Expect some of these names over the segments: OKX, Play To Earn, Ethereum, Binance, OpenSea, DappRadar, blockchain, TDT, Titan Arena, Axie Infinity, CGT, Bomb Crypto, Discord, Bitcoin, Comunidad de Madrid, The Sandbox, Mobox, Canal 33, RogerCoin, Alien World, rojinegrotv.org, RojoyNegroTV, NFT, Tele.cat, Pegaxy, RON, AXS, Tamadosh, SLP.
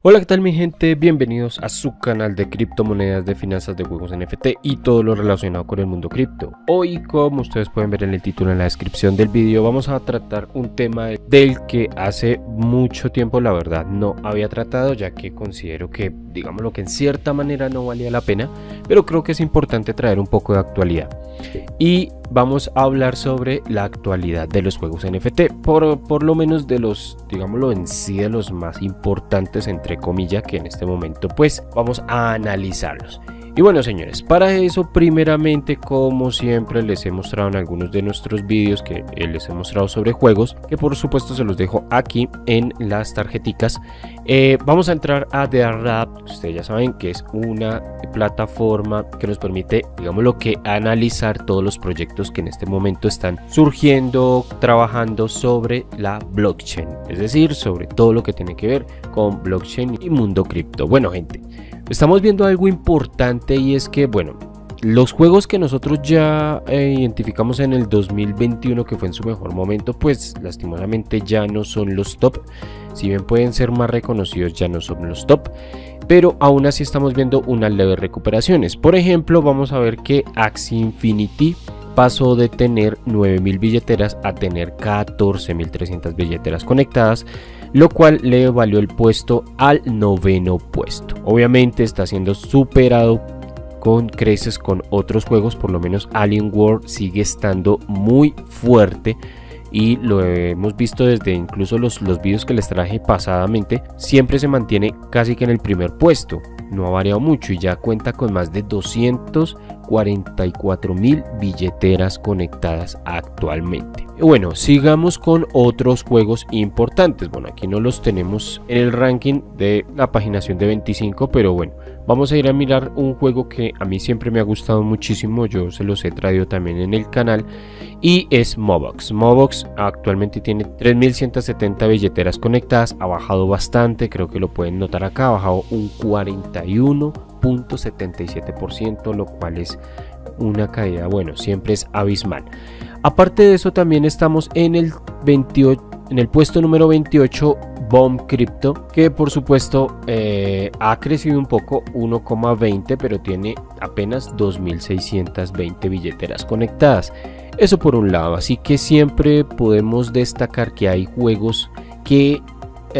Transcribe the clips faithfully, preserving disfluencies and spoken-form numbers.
Hola, ¿qué tal mi gente? Bienvenidos a su canal de criptomonedas, de finanzas, de juegos N F T y todo lo relacionado con el mundo cripto. Hoy, como ustedes pueden ver en el título, en la descripción del vídeo, vamos a tratar un tema del que hace mucho tiempo la verdad no había tratado, ya que considero que, digámoslo, que en cierta manera no valía la pena, pero creo que es importante traer un poco de actualidad. Y vamos a hablar sobre la actualidad de los juegos N F T, por, por lo menos de los, digámoslo en sí, de los más importantes, entre comillas, que en este momento pues vamos a analizarlos. Y bueno señores, para eso primeramente, como siempre les he mostrado en algunos de nuestros vídeos que les he mostrado sobre juegos, que por supuesto se los dejo aquí en las tarjeticas, eh, vamos a entrar a DappRadar. Ustedes ya saben que es una plataforma que nos permite, digamos lo que, analizar todos los proyectos que en este momento están surgiendo, trabajando sobre la blockchain, es decir, sobre todo lo que tiene que ver con blockchain y mundo cripto. Bueno gente, estamos viendo algo importante, y es que, bueno, los juegos que nosotros ya eh, identificamos en el dos mil veintiuno, que fue en su mejor momento, pues lastimosamente ya no son los top. Si bien pueden ser más reconocidos, ya no son los top, pero aún así estamos viendo unas leves recuperaciones. Por ejemplo, vamos a ver que Axie Infinity pasó de tener nueve mil billeteras a tener catorce mil trescientas billeteras conectadas, lo cual le valió el puesto al noveno puesto. Obviamente está siendo superado con creces con otros juegos, por lo menos Alien World sigue estando muy fuerte. Y lo hemos visto desde incluso los, los vídeos que les traje pasadamente, siempre se mantiene casi que en el primer puesto, no ha variado mucho y ya cuenta con más de doscientas cuarenta y cuatro mil billeteras conectadas actualmente. Bueno, sigamos con otros juegos importantes. Bueno, aquí no los tenemos en el ranking de la paginación de veinticinco, pero bueno, vamos a ir a mirar un juego que a mí siempre me ha gustado muchísimo, yo se los he traído también en el canal, y es Mobox. Mobox actualmente tiene tres mil ciento setenta billeteras conectadas, ha bajado bastante, creo que lo pueden notar acá, ha bajado un cuarenta y uno punto setenta y siete por ciento, lo cual es una caída, bueno, siempre es abismal. Aparte de eso, también estamos en el veintiocho, en el puesto número veintiocho, Bomb Crypto, que por supuesto eh, ha crecido un poco, uno coma veinte, pero tiene apenas dos mil seiscientas veinte billeteras conectadas. Eso por un lado, así que siempre podemos destacar que hay juegos que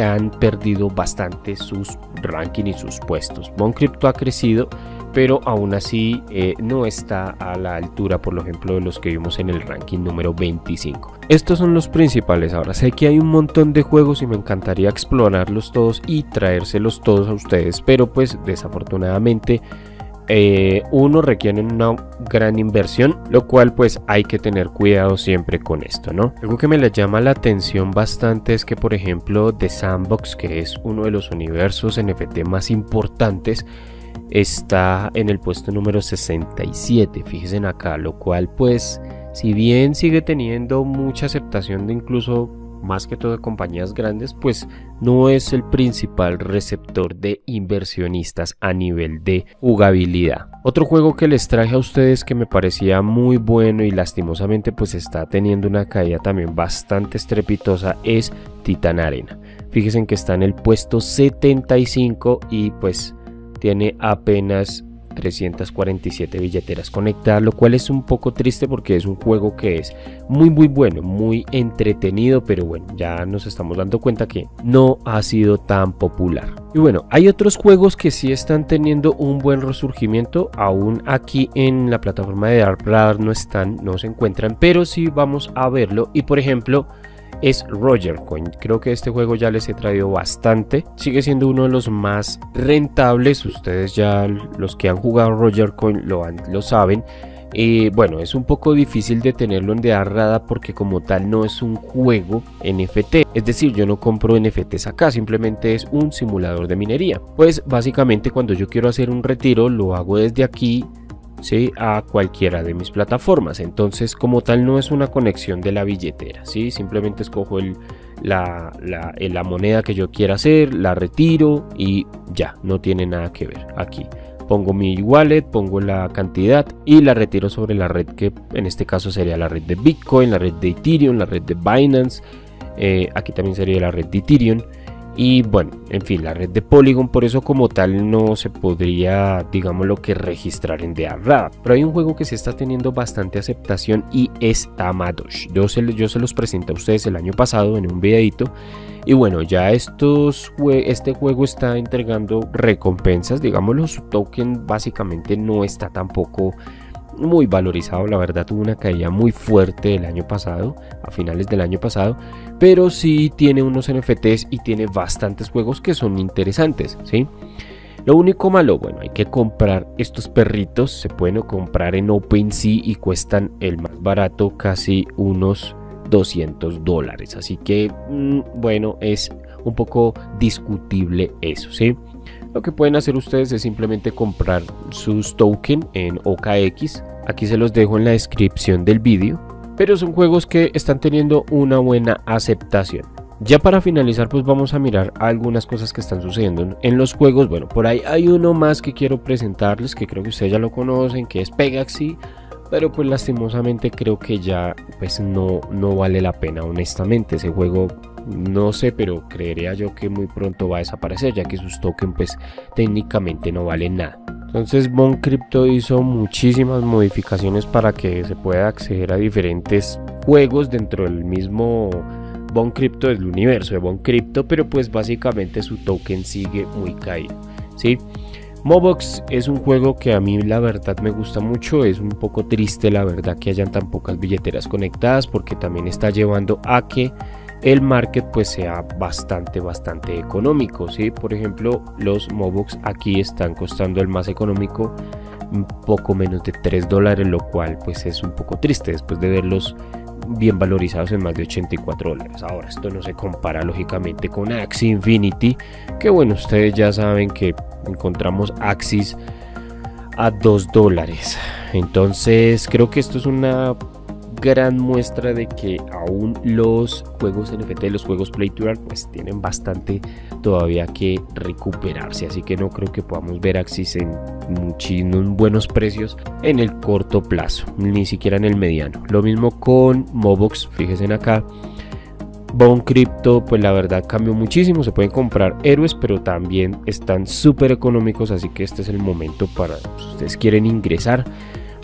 han perdido bastante sus ranking y sus puestos. Bomb Crypto ha crecido, pero aún así eh, no está a la altura, por ejemplo, de los que vimos en el ranking número veinticinco. Estos son los principales. Ahora, sé que hay un montón de juegos y me encantaría explorarlos todos y traérselos todos a ustedes, pero pues desafortunadamente eh, uno requiere una gran inversión, lo cual pues hay que tener cuidado siempre con esto, ¿no? Algo que me le llama la atención bastante es que, por ejemplo, The Sandbox, que es uno de los universos N F T más importantes, está en el puesto número sesenta y siete, fíjense acá, lo cual pues si bien sigue teniendo mucha aceptación de incluso más que todo de compañías grandes, pues no es el principal receptor de inversionistas a nivel de jugabilidad. Otro juego que les traje a ustedes que me parecía muy bueno y lastimosamente pues está teniendo una caída también bastante estrepitosa es Titan Arena. Fíjense que está en el puesto setenta y cinco y pues tiene apenas trescientas cuarenta y siete billeteras conectadas, lo cual es un poco triste porque es un juego que es muy muy bueno, muy entretenido, pero bueno, ya nos estamos dando cuenta que no ha sido tan popular. Y bueno, hay otros juegos que sí están teniendo un buen resurgimiento, aún aquí en la plataforma de DappRadar no están, no se encuentran, pero sí vamos a verlo. Y por ejemplo, es RogerCoin, creo que este juego ya les he traído bastante, sigue siendo uno de los más rentables, ustedes ya los que han jugado RogerCoin lo, lo saben. Eh, bueno, es un poco difícil de tenerlo en DappRadar porque como tal no es un juego N F T, es decir, yo no compro N F Ts acá, simplemente es un simulador de minería. Pues básicamente cuando yo quiero hacer un retiro lo hago desde aquí, ¿sí? A cualquiera de mis plataformas, entonces como tal no es una conexión de la billetera, ¿sí? Simplemente escojo el, la, la, la moneda que yo quiera hacer, la retiro y ya, no tiene nada que ver. Aquí pongo mi wallet, pongo la cantidad y la retiro sobre la red, que en este caso sería la red de Bitcoin, la red de Ethereum, la red de Binance, eh, aquí también sería la red de Ethereum. Y bueno, en fin, la red de Polygon por eso como tal no se podría, digamos, lo que registrar en DappRadar. Pero hay un juego que se está teniendo bastante aceptación y es Tamadosh. Yo se, yo se los presenté a ustedes el año pasado en un videito. Y bueno, ya estos, este juego está entregando recompensas, digamos, los tokens básicamente no está tampoco muy valorizado, la verdad tuvo una caída muy fuerte el año pasado, a finales del año pasado, pero sí tiene unos N F Ts y tiene bastantes juegos que son interesantes, ¿sí? Lo único malo, bueno, hay que comprar estos perritos, se pueden comprar en OpenSea y cuestan el más barato casi unos doscientos dólares, así que mmm, bueno, es un poco discutible eso, ¿sí? Lo que pueden hacer ustedes es simplemente comprar sus tokens en O K X. Aquí se los dejo en la descripción del vídeo. Pero son juegos que están teniendo una buena aceptación. Ya para finalizar, pues vamos a mirar algunas cosas que están sucediendo en los juegos. Bueno, por ahí hay uno más que quiero presentarles, que creo que ustedes ya lo conocen, que es Pegaxy. Pero pues lastimosamente creo que ya pues no, no vale la pena, honestamente. Ese juego, no sé, pero creería yo que muy pronto va a desaparecer, ya que sus tokens pues técnicamente no valen nada. Entonces Bomb Crypto hizo muchísimas modificaciones para que se pueda acceder a diferentes juegos dentro del mismo Bomb Crypto, del universo de Bomb Crypto, pero pues básicamente su token sigue muy caído, ¿sí? Mobox es un juego que a mí la verdad me gusta mucho, es un poco triste la verdad que hayan tan pocas billeteras conectadas porque también está llevando a que el market pues sea bastante bastante económico, ¿sí? Por ejemplo, los Mobox aquí están costando el más económico un poco menos de tres dólares, lo cual pues es un poco triste después de verlos bien valorizados en más de ochenta y cuatro dólares. Ahora esto no se compara lógicamente con Axie Infinity, que bueno, ustedes ya saben que encontramos Axis a dos dólares. Entonces creo que esto es una gran muestra de que aún los juegos N F T, los juegos Play to Earn, pues tienen bastante todavía que recuperarse, así que no creo que podamos ver Axis en muchísimos buenos precios en el corto plazo, ni siquiera en el mediano. Lo mismo con Mobox, fíjense acá. Bomb Crypto pues la verdad cambió muchísimo, se pueden comprar héroes pero también están súper económicos, así que este es el momento para, si ustedes quieren ingresar,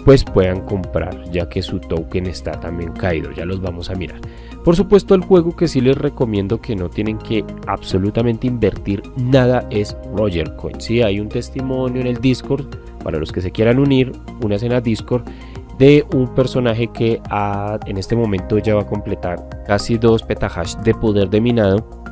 pues puedan comprar, ya que su token está también caído, ya los vamos a mirar. Por supuesto, el juego que sí les recomiendo que no tienen que absolutamente invertir nada es RogerCoin. Sí, hay un testimonio en el Discord, para los que se quieran unir, una cena Discord, de un personaje que ha, en este momento ya va a completar casi dos petahash de poder de minado,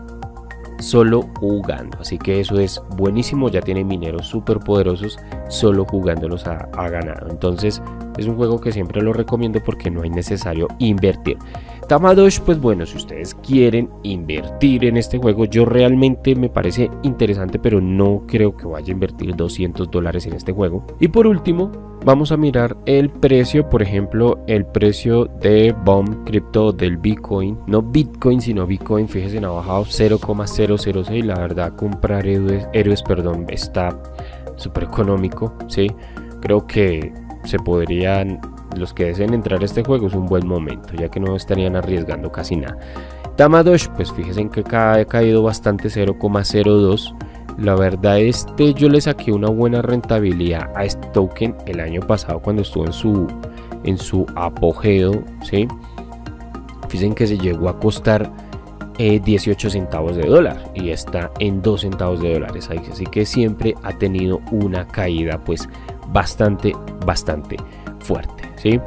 solo jugando, así que eso es buenísimo, ya tiene mineros súper poderosos, solo jugándolos ha, ha ganado, entonces es un juego que siempre lo recomiendo porque no es necesario invertir. Tamadosh, pues bueno, si ustedes quieren invertir en este juego, yo realmente me parece interesante, pero no creo que vaya a invertir doscientos dólares en este juego. Y por último, vamos a mirar el precio, por ejemplo, el precio de Bomb Crypto del Bitcoin, no Bitcoin, sino Bitcoin, fíjense, ha bajado cero coma cero cero seis, la verdad, comprar héroes, héroes perdón, está súper económico, ¿sí? Creo que se podrían, los que deseen entrar a este juego es un buen momento, ya que no estarían arriesgando casi nada. Tamadosh, pues fíjense que ha caído bastante, cero coma cero dos. La verdad, este yo le saqué una buena rentabilidad a este token el año pasado cuando estuvo en su, en su apogeo, ¿sí? Fíjense que se llegó a costar eh, dieciocho centavos de dólar y está en dos centavos de dólares, así que siempre ha tenido una caída pues bastante bastante fuerte, ¿sí?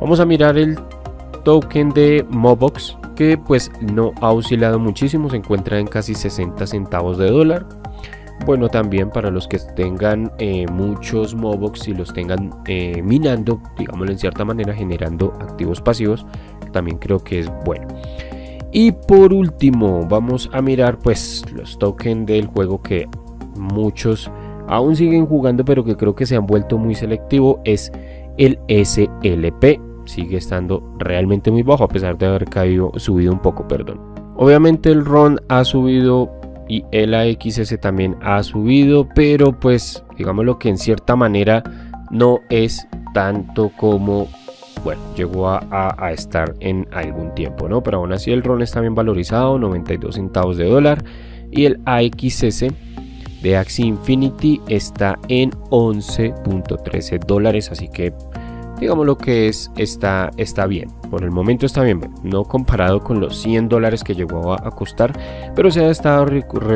Vamos a mirar el token de Mobox, que pues no ha oscilado muchísimo, se encuentra en casi sesenta centavos de dólar. Bueno, también para los que tengan eh, muchos Mobox y los tengan eh, minando, digámoslo en cierta manera, generando activos pasivos, también creo que es bueno. Y por último vamos a mirar pues los tokens del juego que muchos aún siguen jugando pero que creo que se han vuelto muy selectivo, es el S L P, sigue estando realmente muy bajo a pesar de haber caído, subido un poco, perdón. Obviamente el R O N ha subido y el A X S también ha subido, pero pues digámoslo que en cierta manera no es tanto como, bueno, llegó a, a, a estar en algún tiempo, ¿no? Pero aún así el R O N está bien valorizado, noventa y dos centavos de dólar. y el A X S de Axie Infinity está en once punto trece dólares, así que digamos lo que es, está, está bien, por el momento está bien, no comparado con los cien dólares que llegó a costar, pero se ha, estado,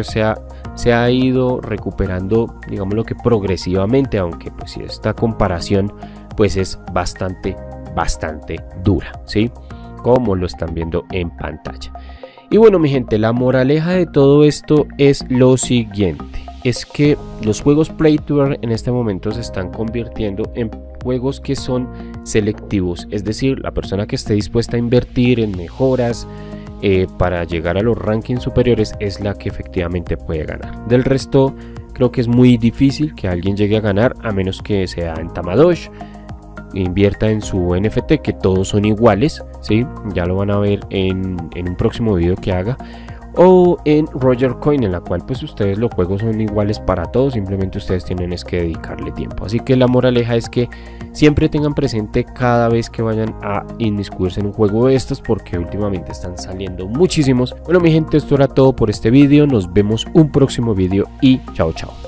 se, ha, se ha ido recuperando, digamos lo que progresivamente, aunque pues esta comparación pues es bastante, bastante dura, ¿sí? Como lo están viendo en pantalla. Y bueno mi gente, la moraleja de todo esto es lo siguiente, es que los juegos Play to Earn en este momento se están convirtiendo en juegos que son selectivos, es decir, la persona que esté dispuesta a invertir en mejoras eh, para llegar a los rankings superiores es la que efectivamente puede ganar. Del resto creo que es muy difícil que alguien llegue a ganar, a menos que sea en Tamadosh, invierta en su N F T, que todos son iguales, ¿sí? Ya lo van a ver en, en un próximo video que haga, o en RogerCoin, en la cual pues ustedes los juegos son iguales para todos, simplemente ustedes tienen es que dedicarle tiempo. Así que la moraleja es que siempre tengan presente cada vez que vayan a inmiscuirse en un juego de estos, porque últimamente están saliendo muchísimos. Bueno mi gente, esto era todo por este vídeo, nos vemos un próximo vídeo y chao chao.